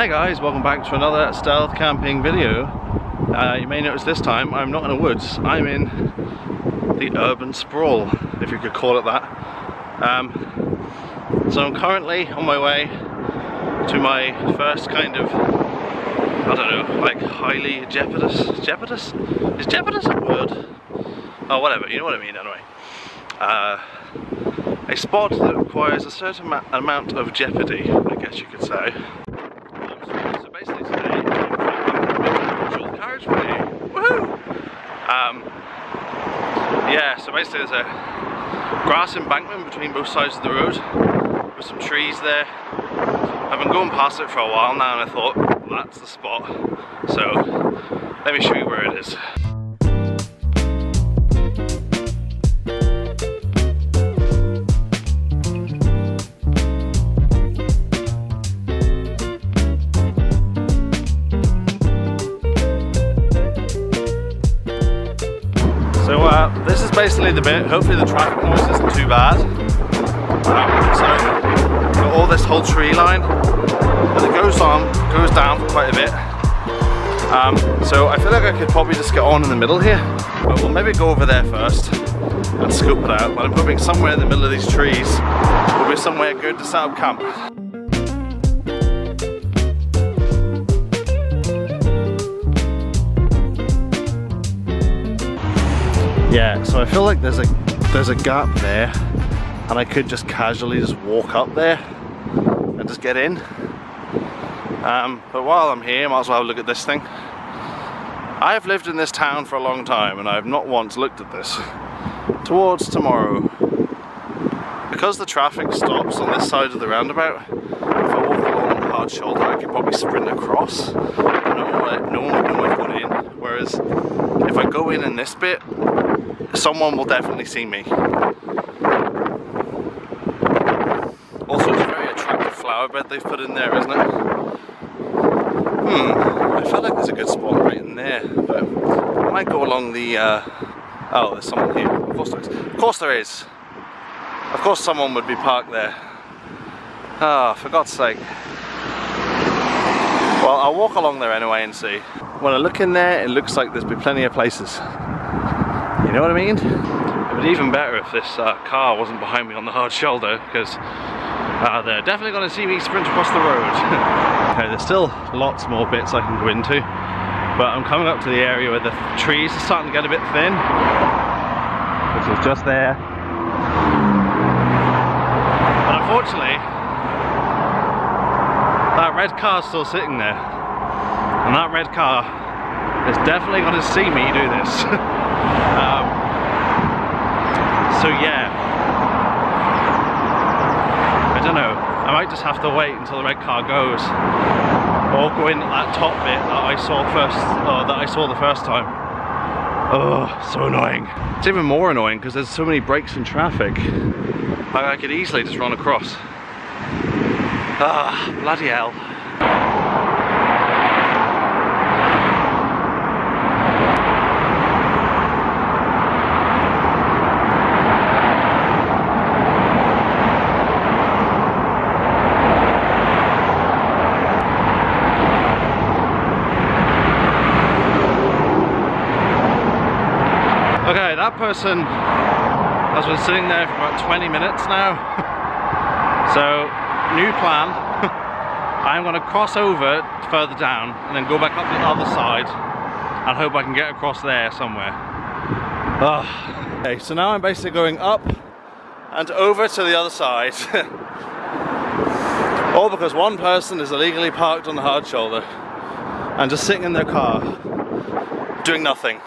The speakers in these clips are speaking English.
Hi guys, welcome back to another stealth camping video. You may notice this time I'm not in the woods, I'm in the urban sprawl, if you could call it that. So I'm currently on my way to my first kind of, I don't know, like highly jeopardous? Is jeopardous a word? Oh whatever, you know what I mean anyway. A spot that requires a certain amount of jeopardy, I guess you could say. So basically today, I'm going to carriageway. Woohoo! Yeah, so basically there's a grass embankment between both sides of the road, with some trees there. I've been going past it for a while now and I thought, well, that's the spot. So, let me show you where it is. So this is basically the bit, hopefully the traffic noise isn't too bad. So all this whole tree line, as it goes on, goes down for quite a bit. So I feel like I could probably just get on in the middle here, but we'll maybe go over there first and scoop it out. But I'm hoping somewhere in the middle of these trees will be somewhere good to set up camp. Yeah, so I feel like there's a gap there and I could just casually just walk up there and just get in. But while I'm here, I might as well have a look at this thing. I've lived in this town for a long time and I've not once looked at this. Towards tomorrow. Because the traffic stops on this side of the roundabout, if I walk along the hard shoulder, I could probably sprint across. No one would know I've gone in. Whereas if I go in this bit, someone will definitely see me. Also, it's a very attractive flower bed they've put in there, isn't it? I felt like there's a good spot right in there, but I might go along the... oh, there's someone here. Of course there is. Of course there is! Of course someone would be parked there. Ah, for God's sake. Well, I'll walk along there anyway and see. When I look in there, it looks like there's been plenty of places. You know what I mean? It would be even better if this car wasn't behind me on the hard shoulder, because they're definitely going to see me sprint across the road. Okay, there's still lots more bits I can go into, but I'm coming up to the area where the trees are starting to get a bit thin, which is just there. But unfortunately, that red car's still sitting there, and that red car is definitely going to see me do this. So yeah, I don't know, I might just have to wait until the red car goes, or go in that top bit that I saw first, or that I saw the first time. Oh, so annoying. It's even more annoying because there's so many breaks in traffic. I could easily just run across. Ah, bloody hell. Okay, that person has been sitting there for about 20 minutes now. So, new plan. I'm going to cross over further down and then go back up the other side and hope I can get across there somewhere. Ugh. Okay, so now I'm basically going up and over to the other side. All because one person is illegally parked on the hard shoulder and just sitting in their car doing nothing.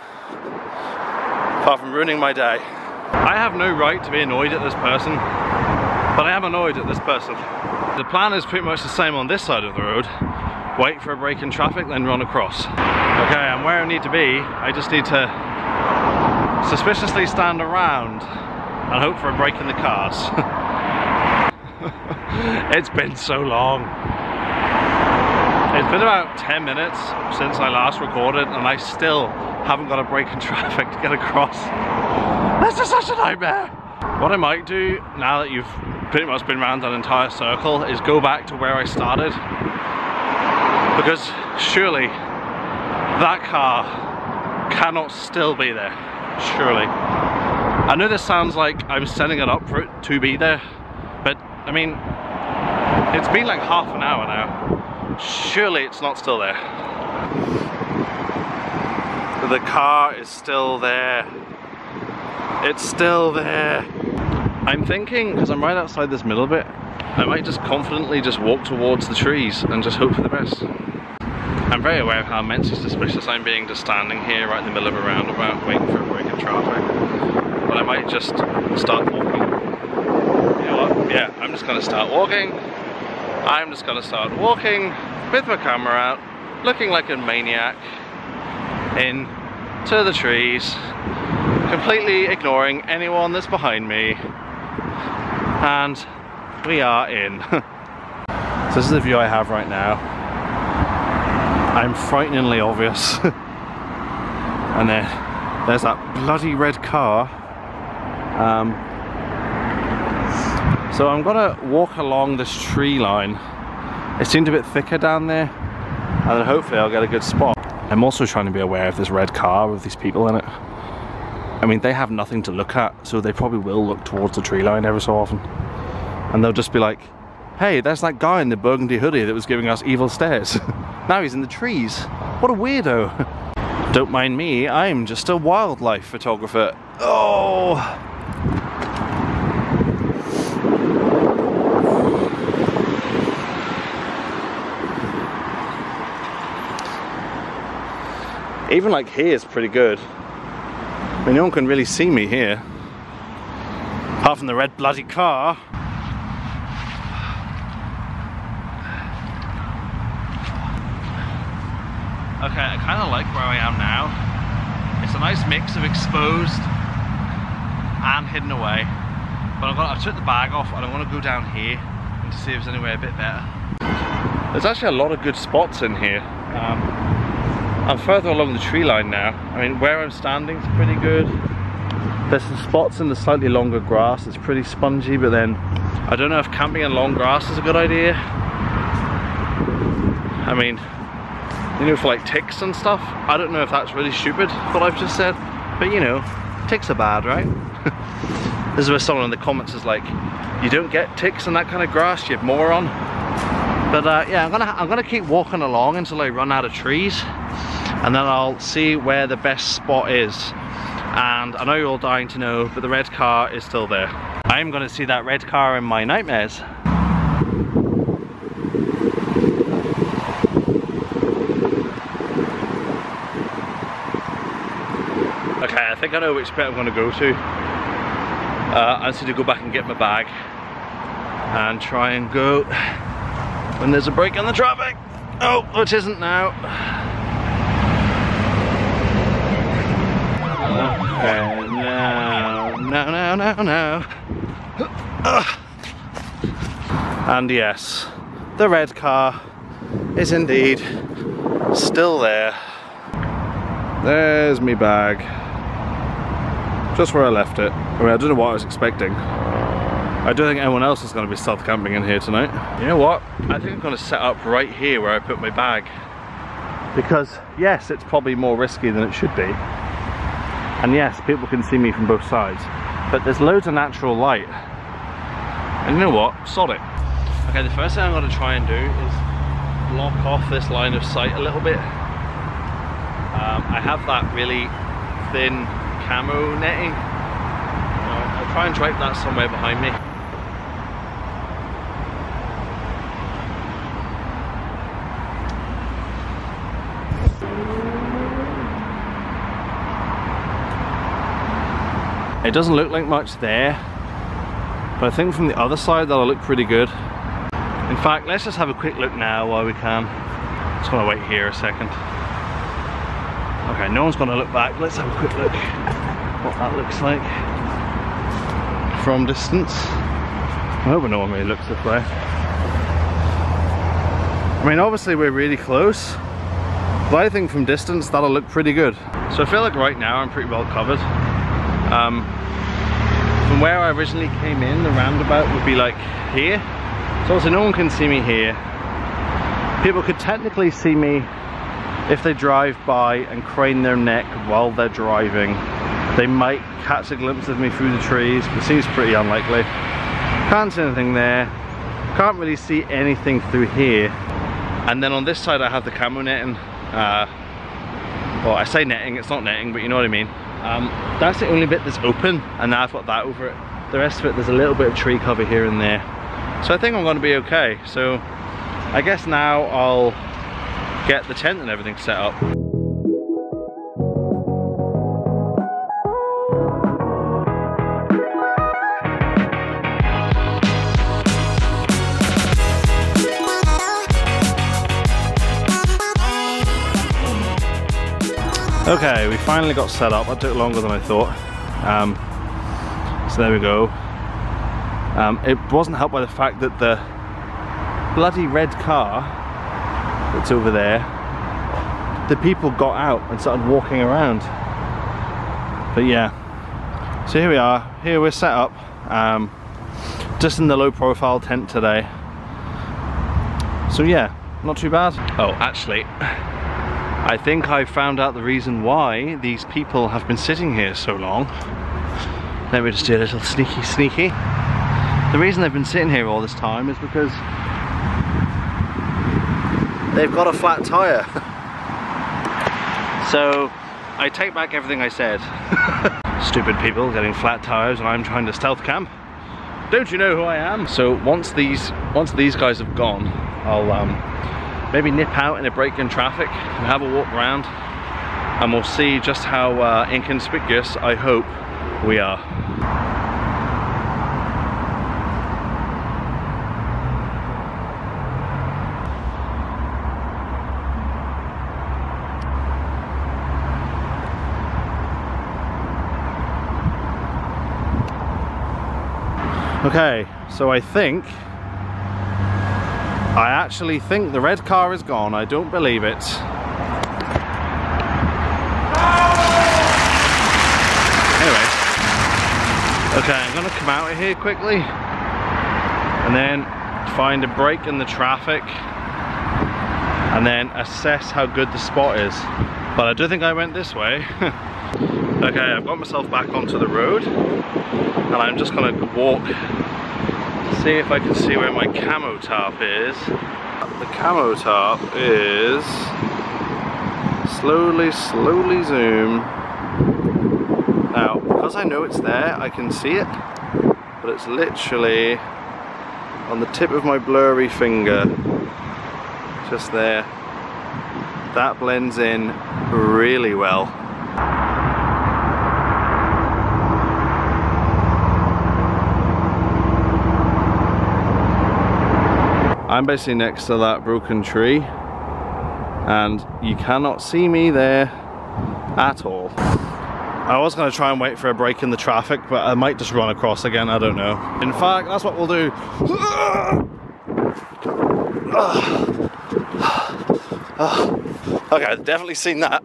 Apart from ruining my day. I have no right to be annoyed at this person, but I am annoyed at this person. The plan is pretty much the same on this side of the road. Wait for a break in traffic, then run across. Okay, I'm where I need to be. I just need to suspiciously stand around and hope for a break in the cars. It's been so long. It's been about 10 minutes since I last recorded and I still haven't got a break in traffic to get across. This is such a nightmare! What I might do, now that you've pretty much been around that entire circle, is go back to where I started because surely that car cannot still be there, surely. I know this sounds like I'm setting it up for it to be there, but I mean, it's been like half an hour now. Surely it's not still there. The car is still there. It's still there. I'm thinking, because I'm right outside this middle bit, I might just confidently just walk towards the trees and just hope for the best. I'm very aware of how immensely suspicious I'm being just standing here right in the middle of a roundabout waiting for a break in traffic. But I might just start walking. You know what? Yeah, I'm just gonna start walking. I'm just gonna start walking with my camera out, looking like a maniac, in to the trees, completely ignoring anyone that's behind me. And we are in. So this is the view I have right now. I'm frighteningly obvious. And then there's that bloody red car. So I'm gonna walk along this tree line. It seemed a bit thicker down there, and then hopefully I'll get a good spot. I'm also trying to be aware of this red car with these people in it. I mean, they have nothing to look at, so they probably will look towards the tree line every so often, and they'll just be like, hey, there's that guy in the burgundy hoodie that was giving us evil stares. Now he's in the trees. What a weirdo. Don't mind me, I'm just a wildlife photographer. Oh! Even like here is pretty good. I mean, no one can really see me here. Apart from the red bloody car. Okay, I kind of like where I am now. It's a nice mix of exposed and hidden away. But I've took the bag off and I want to go down here and see if there's anywhere a bit better. There's actually a lot of good spots in here. I'm further along the tree line now. I mean, where I'm standing is pretty good. There's some spots in the slightly longer grass. It's pretty spongy, but then I don't know if camping in long grass is a good idea. I mean, you know, for like ticks and stuff. I don't know if that's really stupid, what I've just said, but you know, ticks are bad, right? This is where someone in the comments is like, you don't get ticks in that kind of grass, you moron. But yeah, I'm gonna keep walking along until I run out of trees, and then I'll see where the best spot is. And I know you're all dying to know, but the red car is still there. I'm gonna see that red car in my nightmares. I think I know which bit I'm going to go to. I just need to go back and get my bag and try and go when there's a break in the traffic. Oh, it isn't now. Okay, no. And yes, the red car is indeed still there. There's me bag. Just where I left it. I mean, I don't know what I was expecting. I don't think anyone else is going to be stealth camping in here tonight. You know what? I think I'm going to set up right here where I put my bag. Because, yes, it's probably more risky than it should be. And yes, people can see me from both sides. But there's loads of natural light. And you know what? Sod it. Okay, the first thing I'm going to try and do is block off this line of sight a little bit. I have that really thin camo netting. I'll try and drape that somewhere behind me. It doesn't look like much there, but I think from the other side that'll look pretty good. In fact, let's just have a quick look now while we can. Just want to wait here a second. Okay, no one's going to look back. Let's have a quick look what that looks like from distance. I hope no one really looks this way. I mean, obviously we're really close, but I think from distance that'll look pretty good. So I feel like right now I'm pretty well covered. From where I originally came in, the roundabout would be like here. So obviously no one can see me here. People could technically see me if they drive by and crane their neck while they're driving. They might catch a glimpse of me through the trees, but seems pretty unlikely. Can't see anything there. Can't really see anything through here. And then on this side I have the camo netting. Well, I say netting, it's not netting, but you know what I mean. That's the only bit that's open, and now I've got that over it. The rest of it, there's a little bit of tree cover here and there. So I think I'm gonna be okay. So I guess now I'll get the tent and everything set up. Okay, we finally got set up. That took longer than I thought. So there we go. It wasn't helped by the fact that the bloody red car that's over there, the people got out and started walking around. But yeah, so here we are. Here we're set up, just in the low profile tent today. So yeah, not too bad. Oh, actually, I think I found out the reason why these people have been sitting here so long. Let me just do a little sneaky. The reason they've been sitting here all this time is because they've got a flat tire. So I take back everything I said. Stupid people getting flat tires and I'm trying to stealth camp. Don't you know who I am? So once these guys have gone, I'll maybe nip out in a break in traffic and have a walk around, and we'll see just how inconspicuous I hope we are. Okay, so I actually think the red car is gone. I don't believe it. Anyway. Okay, I'm gonna come out of here quickly and then find a break in the traffic and then assess how good the spot is. But I do think I went this way. Okay, I've got myself back onto the road and I'm just gonna walk. See if I can see where my camo tarp is. The camo tarp is slowly zoom. Now, because I know it's there, I can see it, but it's literally on the tip of my blurry finger, just there. That blends in really well. I'm basically next to that broken tree and you cannot see me there at all. I was going to try and wait for a break in the traffic, but I might just run across again, I don't know. In fact, that's what we'll do. Okay, I've definitely seen that.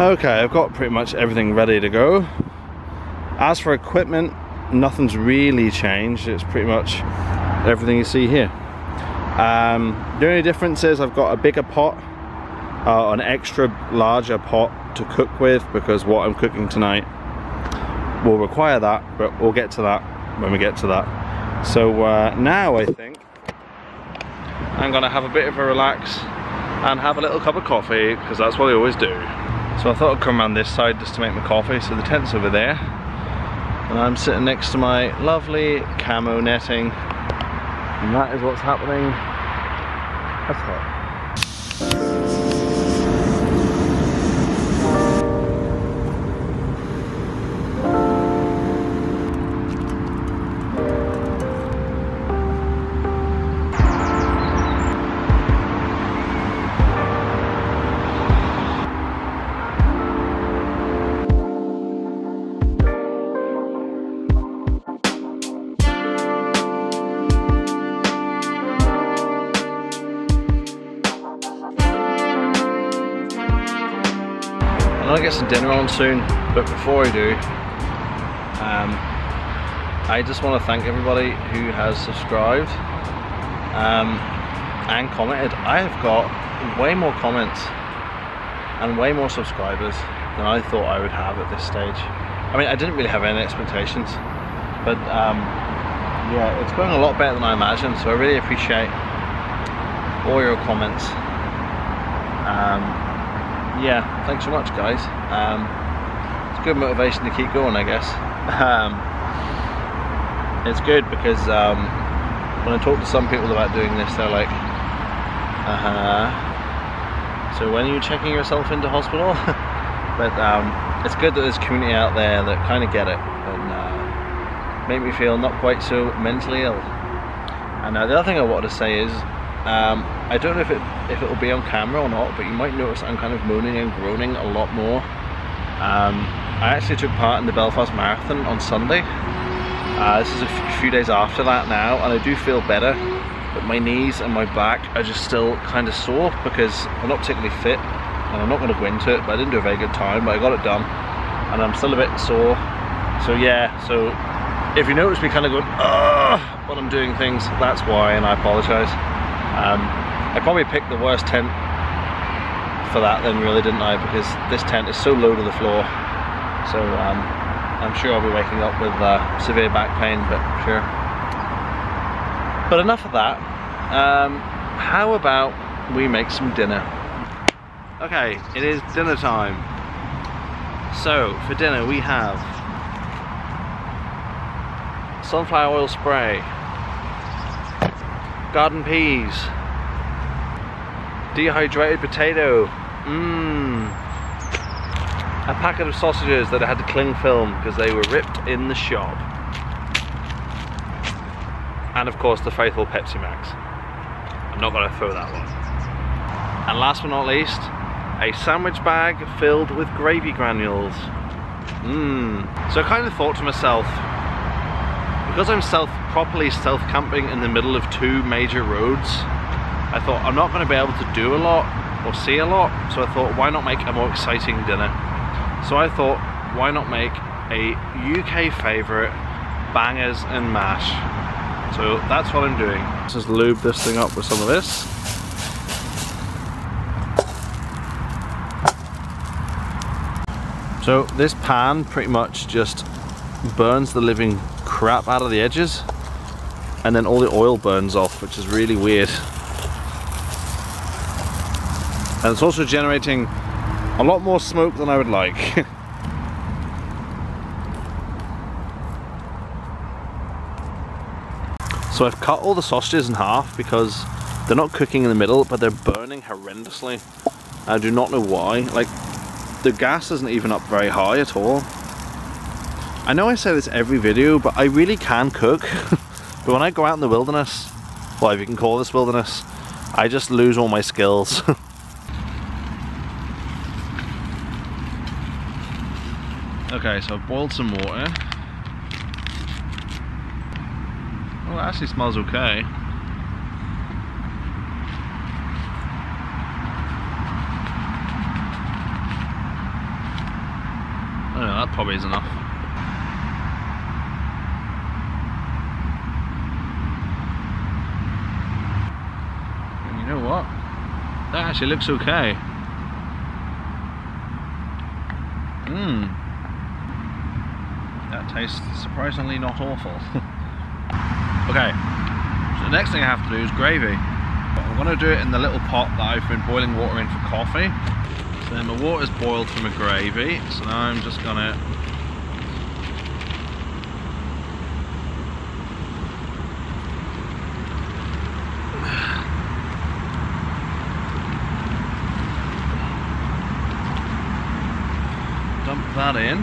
Okay, I've got pretty much everything ready to go. As for equipment, nothing's really changed. It's pretty much everything you see here. The only difference is I've got a bigger pot, an extra larger pot to cook with, because what I'm cooking tonight will require that, but we'll get to that when we get to that. So now I think I'm gonna have a bit of a relax and have a little cup of coffee, because that's what I always do. So I thought I'd come around this side just to make my coffee. So the tent's over there and I'm sitting next to my lovely camo netting. And that is what's happening. That's some dinner on soon, but before I do, I just want to thank everybody who has subscribed. and commented. I have got way more comments and way more subscribers than I thought I would have at this stage. I mean, I didn't really have any expectations, but yeah, it's going a lot better than I imagined, so I really appreciate all your comments. Yeah, thanks so much, guys. It's good motivation to keep going, I guess. It's good because when I talk to some people about doing this, they're like, so when are you checking yourself into hospital? But it's good that there's community out there that kind of get it and make me feel not quite so mentally ill. And the other thing I wanted to say is, I don't know if it will be on camera or not, but you might notice I'm kind of moaning and groaning a lot more. I actually took part in the Belfast Marathon on Sunday. This is a few days after that now, and I do feel better, but my knees and my back are just still kind of sore because I'm not particularly fit, and I'm not going to go into it, but I didn't do a very good time, but I got it done, and I'm still a bit sore. So yeah, so if you notice me kind of going, ugh, when I'm doing things, that's why, and I apologise. I probably picked the worst tent for that then, really, didn't I? Because this tent is so low to the floor, so I'm sure I'll be waking up with severe back pain, but sure. But enough of that. How about we make some dinner? Okay, it is dinner time. So for dinner we have sunflower oil spray, garden peas, dehydrated potato, a packet of sausages that I had to cling film because they were ripped in the shop, and of course the faithful Pepsi Max. I'm not going to throw that one. And last but not least, a sandwich bag filled with gravy granules. So I kind of thought to myself, because I'm properly self-camping in the middle of two major roads, I thought I'm not going to be able to do a lot or see a lot, so I thought, why not make a more exciting dinner? So I thought, why not make a UK favourite bangers and mash? So that's what I'm doing. Let's just lube this thing up with some of this. So this pan pretty much just burns the living crap out of the edges, and then all the oil burns off, which is really weird. And it's also generating a lot more smoke than I would like. So I've cut all the sausages in half because they're not cooking in the middle, but they're burning horrendously. I do not know why. Like, the gas isn't even up very high at all. I know I say this every video, but I really can cook. But when I go out in the wilderness, well, if you can call this wilderness, I just lose all my skills. Okay, so I've boiled some water. Well, it actually smells okay. I don't know, that probably is enough. That actually looks okay. That tastes surprisingly not awful. Okay, so the next thing I have to do is gravy. I'm going to do it in the little pot that I've been boiling water in for coffee. So then the water's boiled from a gravy, so now I'm just going to that in.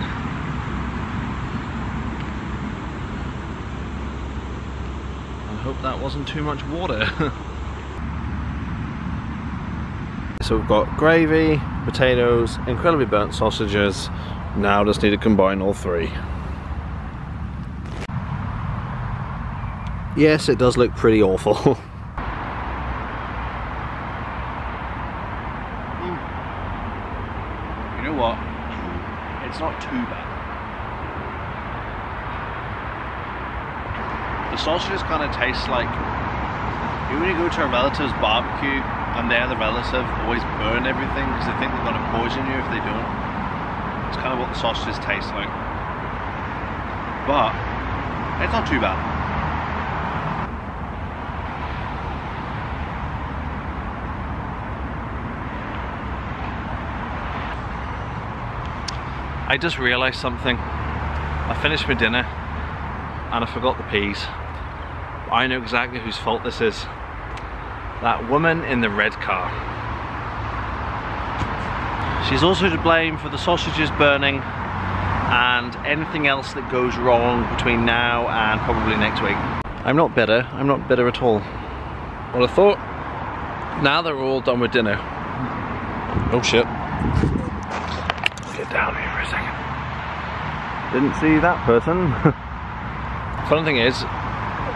I hope that wasn't too much water. So we've got gravy, potatoes, incredibly burnt sausages. Now just need to combine all three. Yes, it does look pretty awful. It's not too bad. The sausages kind of taste like You want to go to a relative's barbecue and they're the relative always burn everything because they think they're going to poison you if they don't. It's kind of what the sausages taste like. But it's not too bad. I just realised something. I finished my dinner and I forgot the peas. I know exactly whose fault this is. That woman in the red car. She's also to blame for the sausages burning and anything else that goes wrong between now and probably next week. I'm not bitter at all. Well, I thought, now that we're all done with dinner. Oh shit. Get down here for a second. Didn't see that person. Funny thing is,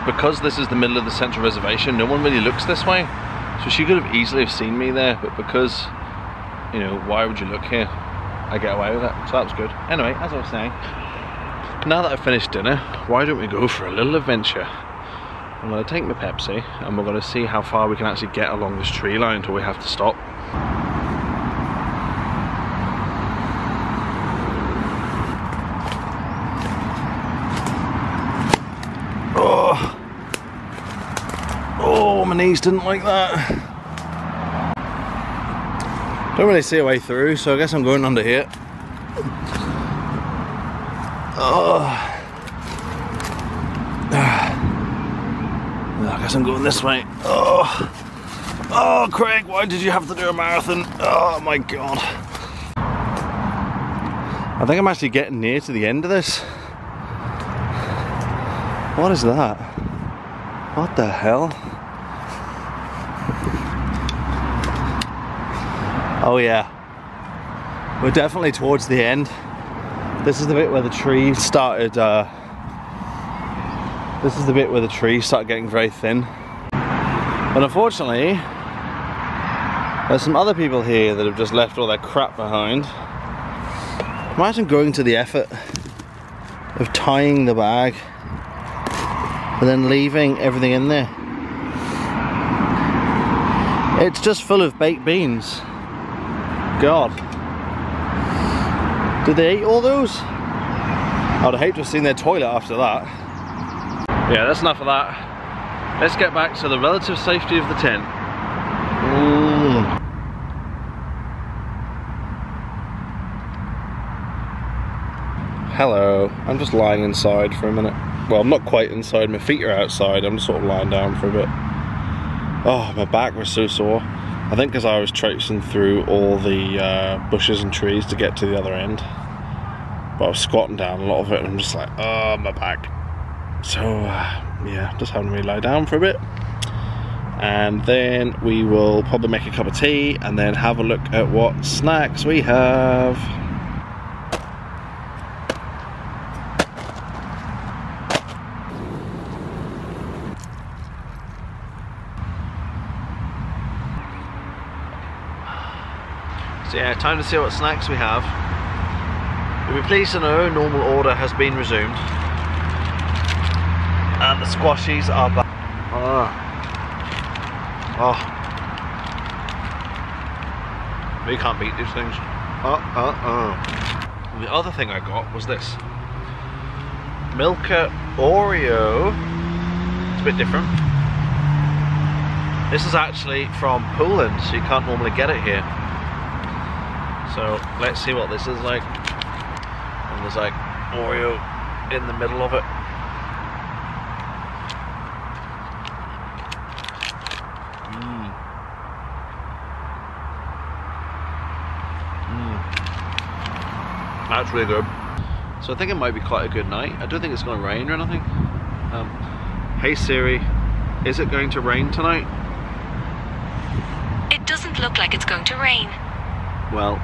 because this is the middle of the central reservation, no one really looks this way. So she could have easily have seen me there, but because, you know, why would you look here? I get away with it, so that was good. Anyway, as I was saying, now that I've finished dinner, why don't we go for a little adventure? I'm gonna take my Pepsi, and we're gonna see how far we can actually get along this tree line until we have to stop. Oh, my knees didn't like that. Don't really see a way through, so I guess I'm going under here. Oh. I guess I'm going this way. Oh. Oh, Craig, why did you have to do a marathon? Oh my god. I think I'm actually getting near to the end of this. What is that? What the hell? Oh yeah, we're definitely towards the end. This is the bit where the tree started, this is the bit where the trees started getting very thin. But unfortunately, there's some other people here that have just left all their crap behind. Imagine going to the effort of tying the bag and then leaving everything in there. It's just full of baked beans. God. Did they eat all those? I'd hate to have seen their toilet after that. Yeah, that's enough of that. Let's get back to the relative safety of the tent. Hello. I'm just lying inside for a minute. Well, I'm not quite inside. My feet are outside. I'm just sort of lying down for a bit. Oh, my back was so sore. I think because I was traipsing through all the bushes and trees to get to the other end. But I was squatting down a lot of it and I'm just like, oh, my back. So, yeah, just having me lie down for a bit. And then we will probably make a cup of tea and then have a look at what snacks we have. So yeah, time to see what snacks we have. You'll be pleased to know normal order has been resumed. And the squashies are back. Oh. You can't beat these things. The other thing I got was this. Milka Oreo. It's a bit different. This is actually from Poland, so you can't normally get it here. So let's see what this is like. And there's like Oreo in the middle of it. That's really good. So I think it might be quite a good night. I don't think it's going to rain or anything. Hey Siri, is it going to rain tonight? It doesn't look like it's going to rain. Well,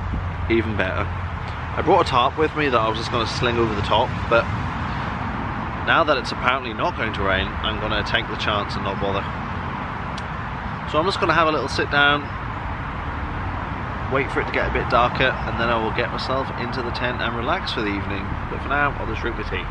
even better. I brought a tarp with me that I was just going to sling over the top, but now that it's apparently not going to rain, I'm going to take the chance and not bother. So I'm just going to have a little sit down, wait for it to get a bit darker, and then I will get myself into the tent and relax for the evening. But for now, I'll just drink my tea.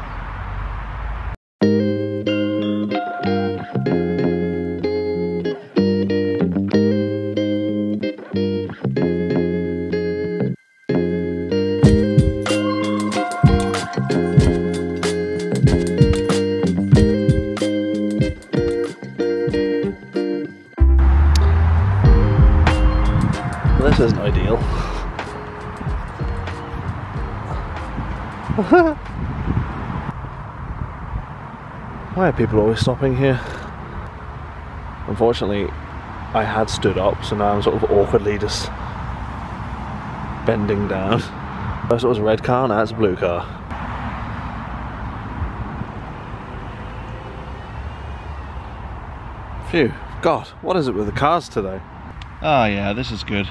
this isn't ideal. Why are people always stopping here? Unfortunately, I had stood up, so now I'm sort of awkwardly just bending down. First it was a red car, now it's a blue car. Phew, God, what is it with the cars today? Oh yeah, this is good.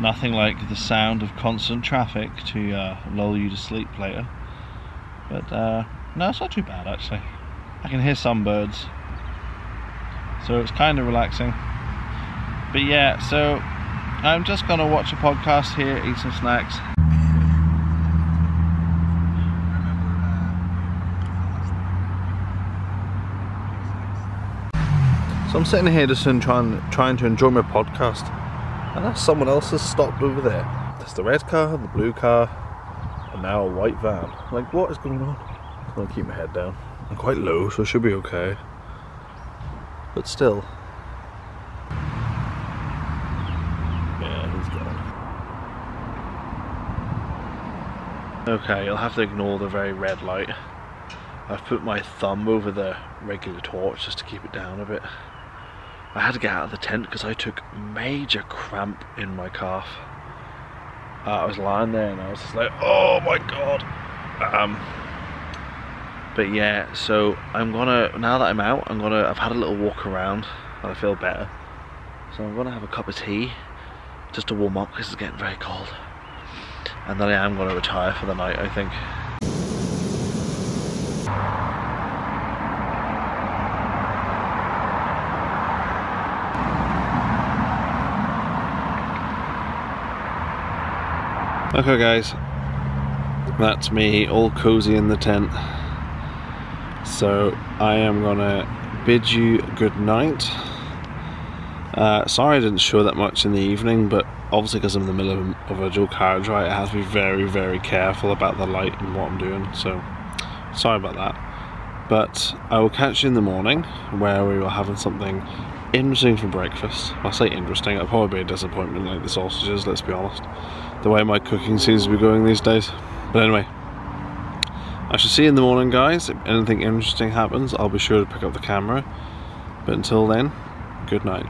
Nothing like the sound of constant traffic to lull you to sleep later. But no, it's not too bad actually. I can hear some birds, so it's kind of relaxing. But yeah, so I'm just gonna watch a podcast here, eat some snacks. So I'm sitting here just trying to enjoy my podcast, and now someone else has stopped over there. There's the red car, the blue car, and now a white van. Like, what is going on? I'm gonna keep my head down. I'm quite low, so it should be okay. But still. Okay, you'll have to ignore the very red light. I've put my thumb over the regular torch just to keep it down a bit. I had to get out of the tent because I took major cramp in my calf. I was lying there and I was just like, oh my god. But yeah, so I'm gonna, now that I'm out, I've had a little walk around and I feel better. So I'm gonna have a cup of tea just to warm up because it's getting very cold. And then I am going to retire for the night, I think. Okay guys, that's me all cozy in the tent. So I am going to bid you good night. Sorry I didn't show that much in the evening, but obviously because I'm in the middle of a dual carriage ride, I have to be very, very careful about the light and what I'm doing, so sorry about that. But I will catch you in the morning, where we were having something interesting for breakfast. When I say interesting, it'll probably be a disappointment like the sausages, let's be honest. The way my cooking seems to be going these days. But anyway, I shall see you in the morning, guys. If anything interesting happens, I'll be sure to pick up the camera. But until then, good night.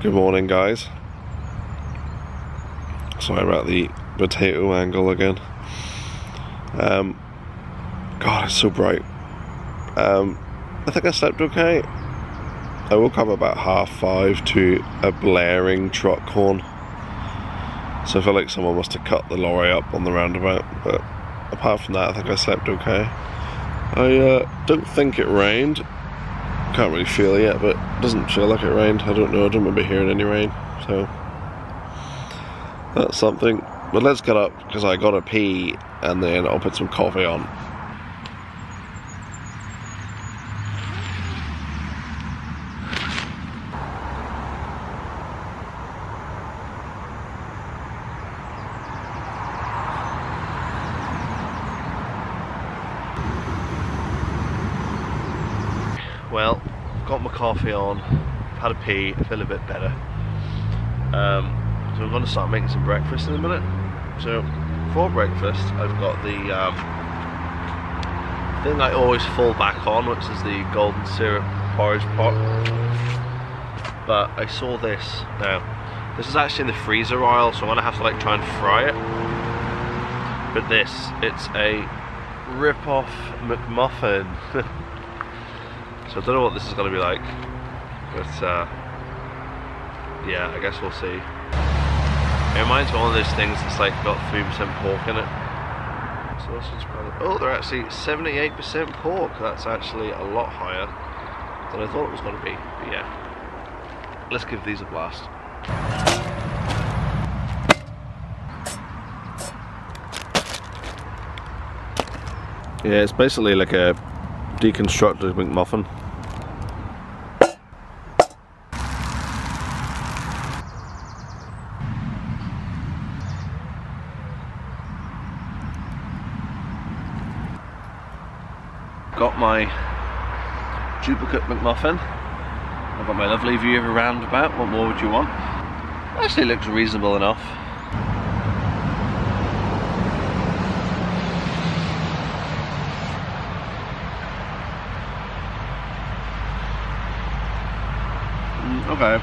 Good morning, guys. Sorry about the potato angle again. God, it's so bright. I think I slept okay. I woke up about 5:30 to a blaring truck horn. So I feel like someone must have cut the lorry up on the roundabout. But apart from that, I think I slept okay. I don't think it rained. Can't really feel it yet, but it doesn't feel like it rained. I don't know, I don't remember hearing any rain, so that's something. But let's get up because I gotta pee and then I'll put some coffee on. Well, I've got my coffee on, I've had a pee, I feel a bit better. So I'm going to start making some breakfast in a minute. So for breakfast I've got the thing I always fall back on, which is the golden syrup porridge pot. But I saw this now. This is actually in the freezer aisle, so I'm going to have to like try and fry it. But this, it's a rip-off McMuffin. So I don't know what this is going to be like, but yeah, I guess we'll see. It reminds me of one of those things that's like got 3% pork in it. Sausage, oh, they're actually 78% pork. That's actually a lot higher than I thought it was going to be, but yeah, let's give these a blast. Yeah, it's basically like a deconstructed McMuffin. Got my duplicate McMuffin. I've got my lovely view of a roundabout. What more would you want? Actually looks reasonable enough. Okay.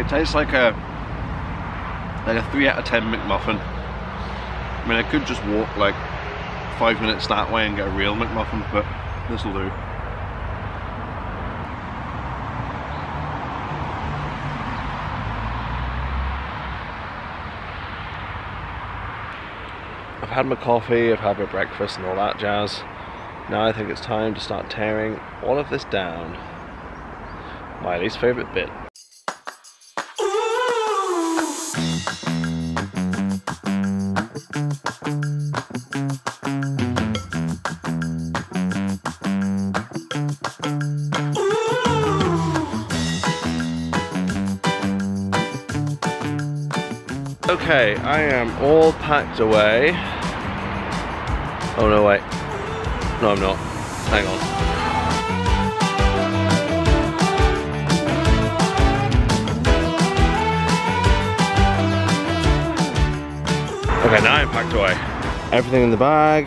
It tastes like a 3 out of 10 McMuffin. I mean, I could just walk like 5 minutes that way and get a real McMuffin, but this'll do. I've had my coffee, I've had my breakfast and all that jazz. Now I think it's time to start tearing all of this down. My least favourite bit. Okay, I am all packed away. Oh no, wait. No, I'm not. Hang on. Okay, now I'm packed away. Everything in the bag.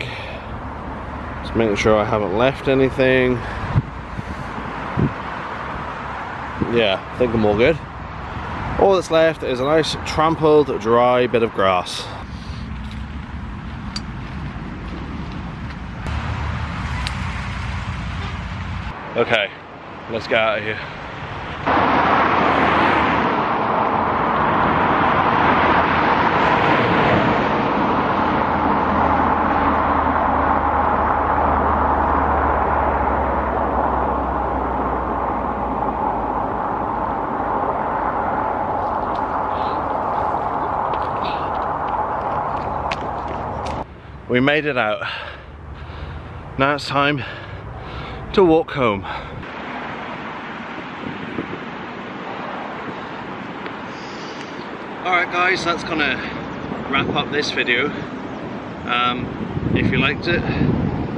Just making sure I haven't left anything. Yeah, I think I'm all good. All that's left is a nice trampled dry bit of grass. Okay, let's get out of here. We made it out. Now it's time to walk home. Alright guys, that's gonna wrap up this video. If you liked it,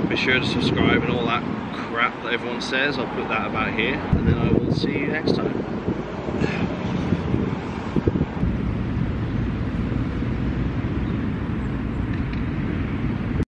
be sure to subscribe and all that crap that everyone says. I'll put that about here and then I will see you next time.